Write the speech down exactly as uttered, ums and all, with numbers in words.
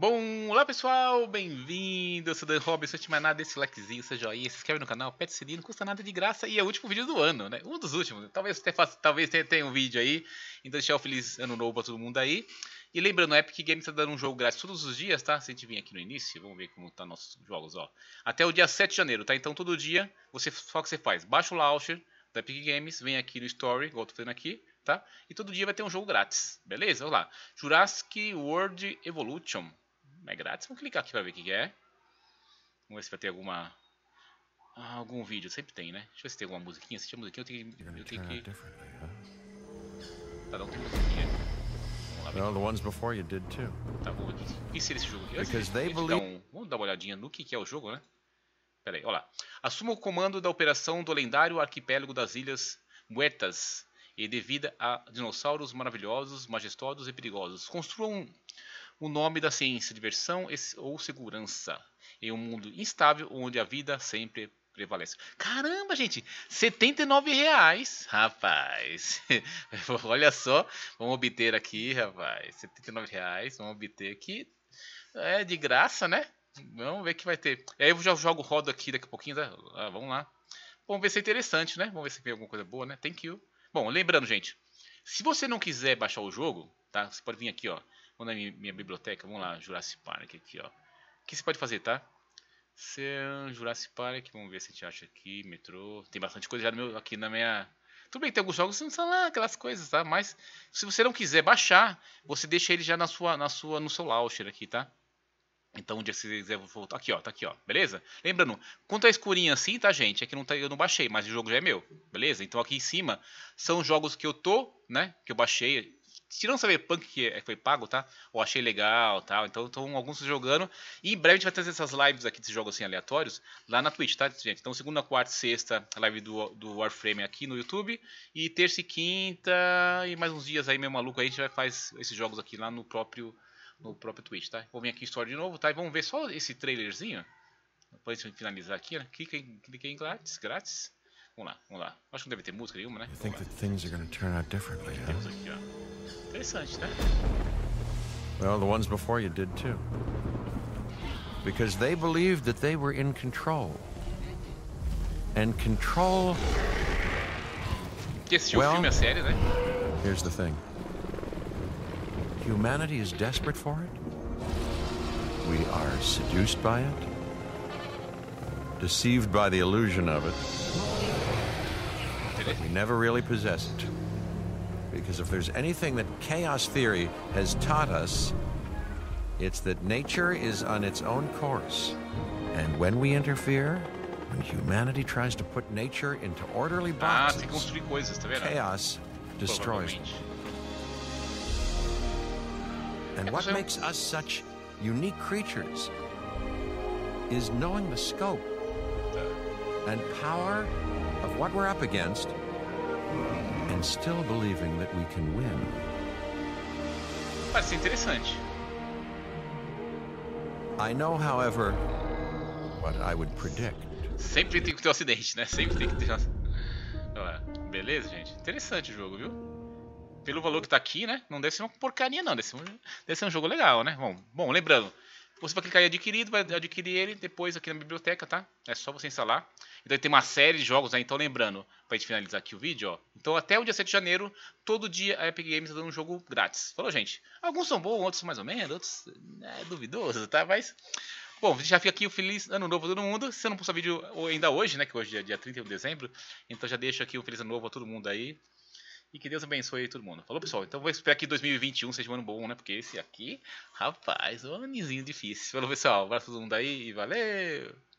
Bom, olá pessoal, bem-vindo, eu sou o Dan Robson, antes de mais nada, deixa esse likezinho, seu joinha, se inscreve no canal, pede o sininho, não custa nada de graça e é o último vídeo do ano, né? Um dos últimos, talvez tenha, talvez tenha um vídeo aí, então deixar um feliz ano novo pra todo mundo aí. E lembrando, a Epic Games tá dando um jogo grátis todos os dias, tá? Se a gente vir aqui no início, vamos ver como tá nossos jogos, ó. Até o dia sete de janeiro, tá? Então todo dia, você, só o que você faz, baixa o launcher da Epic Games, vem aqui no Story, igual eu tô fazendo aqui, tá? E todo dia vai ter um jogo grátis, beleza? Vamos lá, Jurassic World Evolution. É grátis, vamos clicar aqui pra ver o que é. Vamos ver se vai ter alguma... Ah, algum vídeo, sempre tem, né? Deixa eu ver se tem alguma musiquinha. Se tiver musiquinha, eu tenho que... Eu tenho que... Tá, não tem musiquinha. Tá, vamos inserir esse jogo aqui. Antes, dar um... Vamos dar uma olhadinha no que é o jogo, né? Pera aí, olha lá. Assuma o comando da operação do lendário arquipélago das Ilhas Muertas e dê vida a dinossauros maravilhosos, majestosos e perigosos. Construa um... O nome da ciência, diversão ou segurança em um mundo instável onde a vida sempre prevalece. Caramba, gente! setenta e nove reais, rapaz! Olha só, vamos obter aqui, rapaz. setenta e nove reais, vamos obter aqui. É de graça, né? Vamos ver o que vai ter. Aí eu já jogo rodo aqui daqui a pouquinho, tá? Ah, vamos lá. Vamos ver se é interessante, né? Vamos ver se tem alguma coisa boa, né? Thank you. Bom, lembrando, gente, se você não quiser baixar o jogo, tá? Você pode vir aqui, ó. Vamos na minha, minha biblioteca, vamos lá, Jurassic Park aqui, ó. O que você pode fazer, tá? Seu Jurassic Park, vamos ver se a gente acha aqui, metrô. Tem bastante coisa já no meu, aqui na minha... Tudo bem que tem alguns jogos que não são lá aquelas coisas, tá? Mas se você não quiser baixar, você deixa ele já na sua, na sua, no seu launcher aqui, tá? Então, um dia que você quiser voltar... Aqui, ó, tá aqui, ó, beleza? Lembrando, quando tá escurinho assim, tá, gente? É que não tá, eu não baixei, mas o jogo já é meu, beleza? Então, aqui em cima, são jogos que eu tô, né? Que eu baixei... Tirando saber Cyberpunk que foi pago, tá? Ou achei legal, tá? Então estão alguns jogando. E em breve a gente vai trazer essas lives aqui, desses jogos assim aleatórios, lá na Twitch, tá, gente? Então segunda, quarta e sexta, a live do, do Warframe aqui no YouTube. E terça e quinta, e mais uns dias aí meio maluco aí, a gente vai fazer esses jogos aqui lá no próprio, no próprio Twitch, tá? Vou vir aqui em Store de novo, tá? E vamos ver só esse trailerzinho. Depois a gente finalizar aqui, né? Clica em, clica em grátis, grátis. Vamos lá, vamos lá. Acho que não deve ter música nenhuma, né? Vamos lá. Temos aqui, ó. Interessante, né? Well, the ones before you did too. Because they believed that they were in control. And control. Que esse well, filme é sério, né? Here's the thing. Humanity is desperate for it. We are seduced by it. Deceived by the illusion of it. But we never really possess it. Because if there's anything that chaos theory has taught us, it's that nature is on its own course. And when we interfere, when humanity tries to put nature into orderly boxes, ah, coisas, tá chaos destroys it. And what makes us such unique creatures is knowing the scope and power of what we're up against and still believing that we can win. Parece interessante. I know, however, what I would predict. Sempre tem que ter um acidente, né? Sempre tem que ter um acidente. Beleza, gente? Interessante o jogo, viu? Pelo valor que tá aqui, né? Não deve ser uma porcaria, não. Deve ser um, deve ser um jogo legal, né? Bom, bom, lembrando... Você vai clicar em adquirido, vai adquirir ele depois aqui na biblioteca, tá? É só você instalar. Então tem uma série de jogos, né? Então lembrando, pra gente finalizar aqui o vídeo, ó. Então até o dia sete de janeiro, todo dia a Epic Games tá dando um jogo grátis. Falou, gente? Alguns são bons, outros mais ou menos, outros é duvidoso, tá? Mas... Bom, já fica aqui o feliz ano novo a todo mundo. Se eu não postar vídeo ainda hoje, né? Que hoje é dia trinta e um de dezembro. Então já deixo aqui o feliz ano novo a todo mundo aí. E que Deus abençoe todo mundo. Falou, pessoal? Então vou esperar que dois mil e vinte e um seja um ano bom, né? Porque esse aqui, rapaz, é um anizinho difícil. Falou, pessoal. Um abraço a todo mundo aí e valeu!